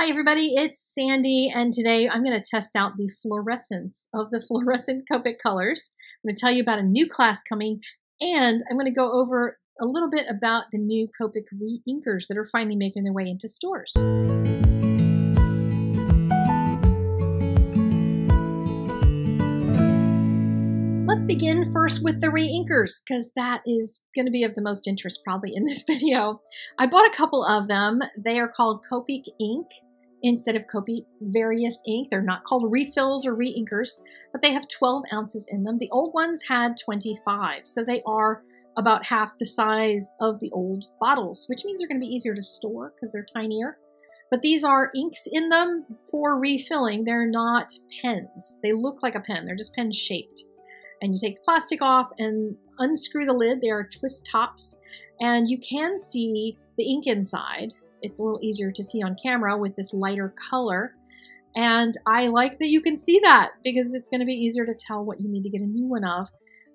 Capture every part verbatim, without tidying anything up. Hi everybody, it's Sandy, and today I'm going to test out the fluorescence of the fluorescent Copic colors. I'm going to tell you about a new class coming, and I'm going to go over a little bit about the new Copic re-inkers that are finally making their way into stores. Let's begin first with the re-inkers, because that is going to be of the most interest probably in this video. I bought a couple of them. They are called Copic ink instead of Copic various ink. They're not called refills or re-inkers, but they have twelve ounces in them. The old ones had twenty-five, so they are about half the size of the old bottles, which means they're going to be easier to store because they're tinier. But these are inks in them for refilling. They're not pens. They look like a pen. They're just pen-shaped. And you take the plastic off and unscrew the lid. They are twist tops, and you can see the ink inside. It's a little easier to see on camera with this lighter color, and I like that you can see that because it's going to be easier to tell what you need to get a new one of.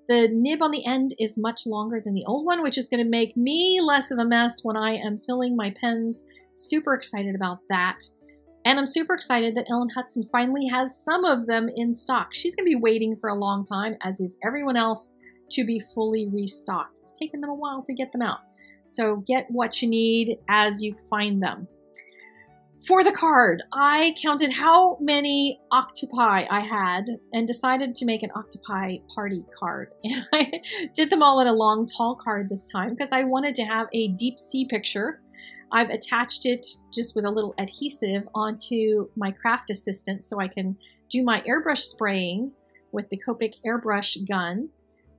The nib on the end is much longer than the old one, which is going to make me less of a mess when I am filling my pens. Super excited about that. And I'm super excited that Ellen Hutson finally has some of them in stock. She's going to be waiting for a long time, as is everyone else, to be fully restocked. It's taken them a while to get them out. So get what you need as you find them. For the card, I counted how many octopi I had and decided to make an octopi party card. And I did them all in a long, tall card this time because I wanted to have a deep sea picture. I've attached it just with a little adhesive onto my craft assistant so I can do my airbrush spraying with the Copic airbrush gun,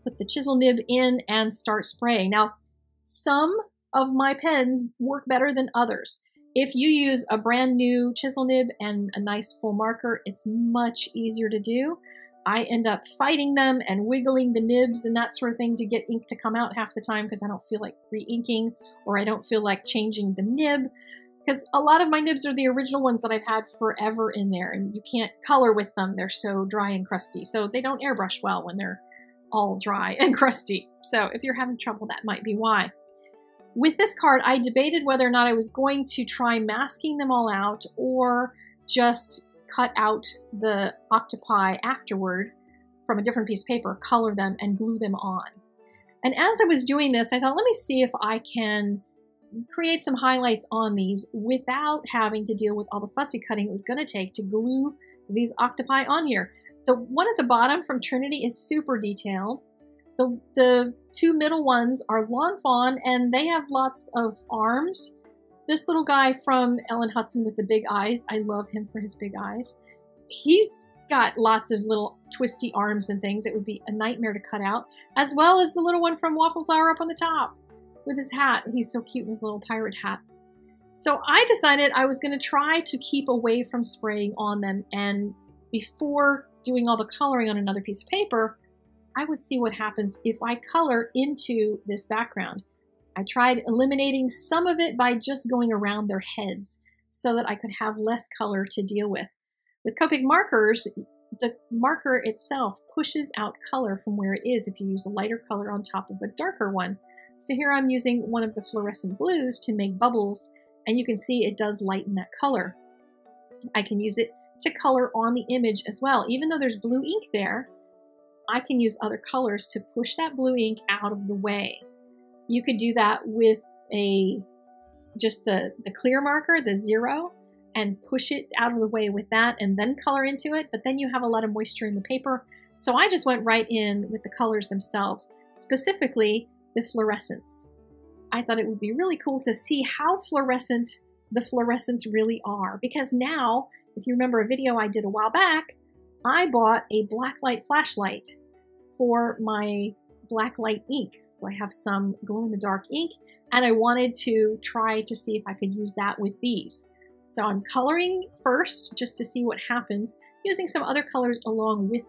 put the chisel nib in, and start spraying. Now, some of my pens work better than others. If you use a brand new chisel nib and a nice full marker, it's much easier to do. I end up fighting them and wiggling the nibs and that sort of thing to get ink to come out half the time because I don't feel like re-inking, or I don't feel like changing the nib, because a lot of my nibs are the original ones that I've had forever in there, and you can't color with them. They're so dry and crusty, so they don't airbrush well when they're all dry and crusty. So if you're having trouble, that might be why. With this card, I debated whether or not I was going to try masking them all out or just cut out the octopi afterward from a different piece of paper, color them, and glue them on. And as I was doing this, I thought, let me see if I can create some highlights on these without having to deal with all the fussy cutting it was going to take to glue these octopi on here. The one at the bottom from Trinity is super detailed. The, the two middle ones are Lawn Fawn, and they have lots of arms. This little guy from Ellen Hutson with the big eyes, I love him for his big eyes. He's got lots of little twisty arms and things. It would be a nightmare to cut out, as well as the little one from Waffle Flower up on the top with his hat. He's so cute in his little pirate hat. So I decided I was going to try to keep away from spraying on them, and before doing all the coloring on another piece of paper, I would see what happens if I color into this background. I tried eliminating some of it by just going around their heads so that I could have less color to deal with. With Copic markers, the marker itself pushes out color from where it is if you use a lighter color on top of a darker one. So here I'm using one of the fluorescent blues to make bubbles, and you can see it does lighten that color. I can use it to color on the image as well. Even though there's blue ink there, I can use other colors to push that blue ink out of the way. You could do that with a just the, the clear marker, the zero, and push it out of the way with that and then color into it, but then you have a lot of moisture in the paper. So I just went right in with the colors themselves, specifically the fluorescence. I thought it would be really cool to see how fluorescent the fluorescents really are, because now, if you remember a video I did a while back, I bought a blacklight flashlight for my black light ink. So I have some glow-in-the-dark ink, and I wanted to try to see if I could use that with these. So I'm coloring first just to see what happens, using some other colors along with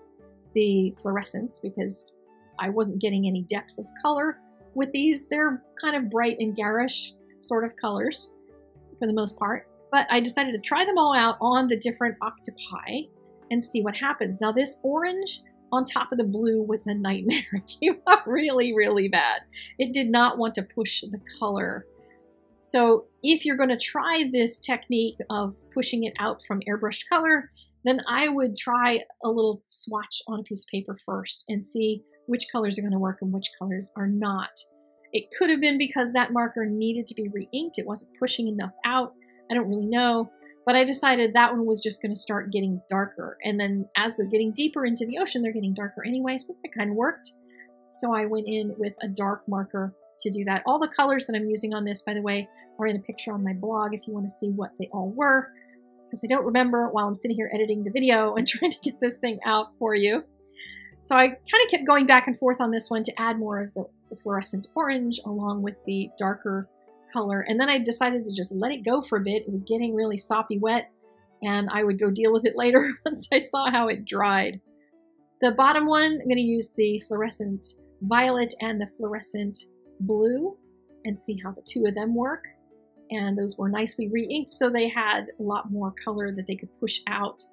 the fluorescence because I wasn't getting any depth of color with these. They're kind of bright and garish sort of colors for the most part, but I decided to try them all out on the different octopi and see what happens. Now this orange on top of the blue was a nightmare. It came out really, really bad. It did not want to push the color So if you're going to try this technique of pushing it out from airbrushed color, then I would try a little swatch on a piece of paper first and see which colors are going to work and which colors are not. It could have been because that marker needed to be re-inked. It wasn't pushing enough out. I don't really know, but I decided that one was just going to start getting darker. And then as they're getting deeper into the ocean, they're getting darker anyway, so that kind of worked. So I went in with a dark marker to do that. All the colors that I'm using on this, by the way, are in a picture on my blog if you want to see what they all were, because I don't remember while I'm sitting here editing the video and trying to get this thing out for you. So I kind of kept going back and forth on this one to add more of the, the fluorescent orange along with the darker color. And then I decided to just let it go for a bit. It was getting really soppy wet, and I would go deal with it later once I saw how it dried. The bottom one, I'm going to use the fluorescent violet and the fluorescent blue and see how the two of them work. And those were nicely re-inked, so they had a lot more color that they could push out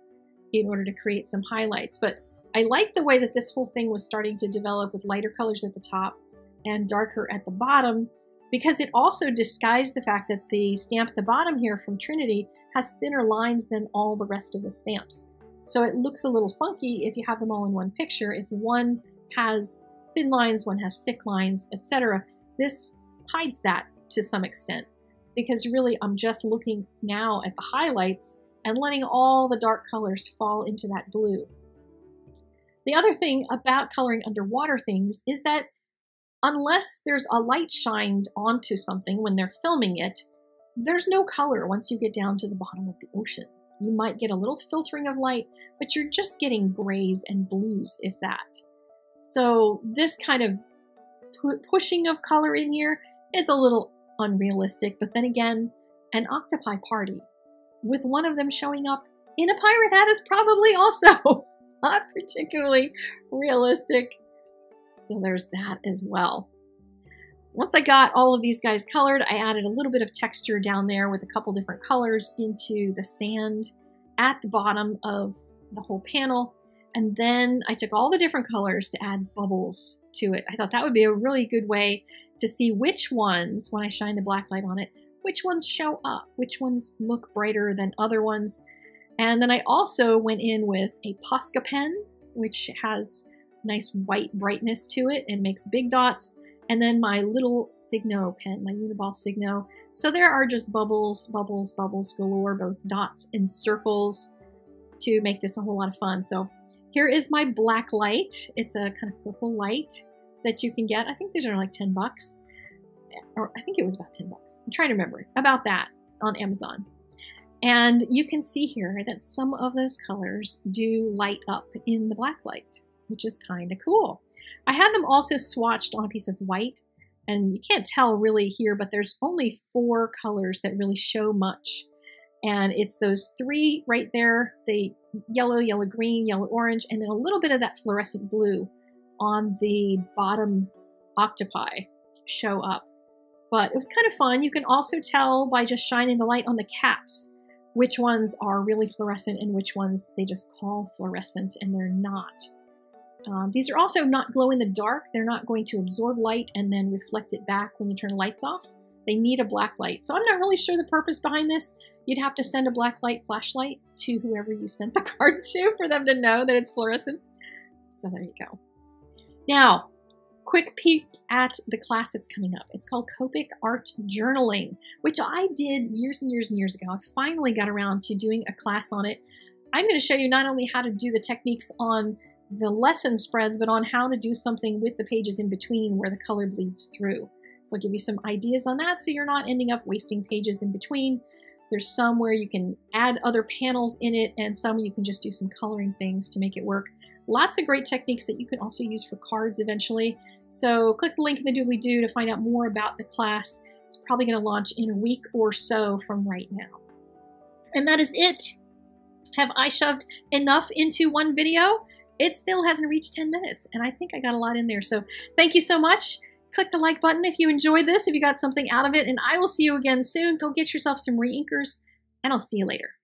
in order to create some highlights. But I liked the way that this whole thing was starting to develop with lighter colors at the top and darker at the bottom, because it also disguised the fact that the stamp at the bottom here from Trinity has thinner lines than all the rest of the stamps. So it looks a little funky if you have them all in one picture. If one has thin lines, one has thick lines, et cetera. This hides that to some extent, because really I'm just looking now at the highlights and letting all the dark colors fall into that blue. The other thing about coloring underwater things is that unless there's a light shined onto something when they're filming it, there's no color once you get down to the bottom of the ocean. You might get a little filtering of light, but you're just getting grays and blues, if that. So this kind of pu- pushing of color in here is a little unrealistic, but then again, an octopi party with one of them showing up in a pirate hat is probably also not particularly realistic. So there's that as well. So once I got all of these guys colored, I added a little bit of texture down there with a couple different colors into the sand at the bottom of the whole panel. And then I took all the different colors to add bubbles to it. I thought that would be a really good way to see which ones, when I shine the black light on it, which ones show up, which ones look brighter than other ones. And then I also went in with a Posca pen, which has nice white brightness to it and makes big dots, and then my little Signo pen, my Uni-ball Signo. So there are just bubbles, bubbles, bubbles galore, both dots and circles, to make this a whole lot of fun. So here is my black light. It's a kind of purple light that you can get. I think these are like ten bucks, or I think it was about ten bucks. I'm trying to remember, about that, on Amazon. And you can see here that some of those colors do light up in the black light, which is kind of cool. I had them also swatched on a piece of white, and you can't tell really here, but there's only four colors that really show much. And it's those three right there, the yellow, yellow green, yellow orange, and then a little bit of that fluorescent blue on the bottom octopi show up. But it was kind of fun. You can also tell by just shining the light on the caps which ones are really fluorescent and which ones they just call fluorescent and they're not. Um, these are also not glow in the dark. They're not going to absorb light and then reflect it back when you turn the lights off. They need a black light. So I'm not really sure the purpose behind this. You'd have to send a black light flashlight to whoever you sent the card to for them to know that it's fluorescent. So there you go. Now, quick peek at the class that's coming up. It's called Copic Art Journaling, which I did years and years and years ago. I finally got around to doing a class on it. I'm going to show you not only how to do the techniques on the lesson spreads, but on how to do something with the pages in between where the color bleeds through. So I'll give you some ideas on that so you're not ending up wasting pages in between. There's some where you can add other panels in it, and some you can just do some coloring things to make it work. Lots of great techniques that you can also use for cards eventually. So click the link in the doobly-doo to find out more about the class. It's probably going to launch in a week or so from right now. And that is it. Have I shoved enough into one video? It still hasn't reached ten minutes, and I think I got a lot in there. So thank you so much. Click the like button if you enjoyed this, if you got something out of it, and I will see you again soon. Go get yourself some re-inkers, and I'll see you later.